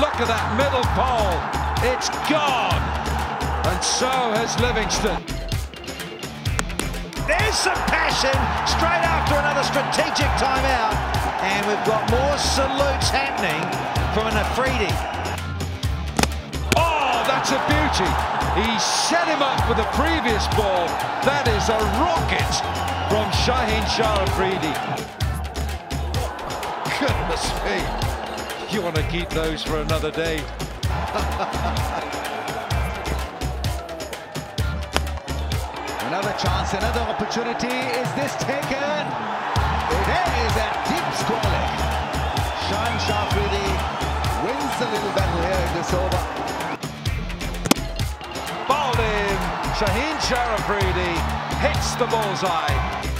look at that middle pole. It's gone. And so has Livingston. There's some passion straight after another strategic timeout. And we've got more salutes happening from an Afridi. Oh, that's a beauty. He set him up with the previous ball. That is a rocket from Shaheen Shah Afridi. Goodness me. You want to keep those for another day. Another chance, another opportunity. Is this taken? It is a deep scoring. Shaheen Shah Afridi wins the little battle here in this over. Bowling, Shaheen Shah Afridi hits the bullseye.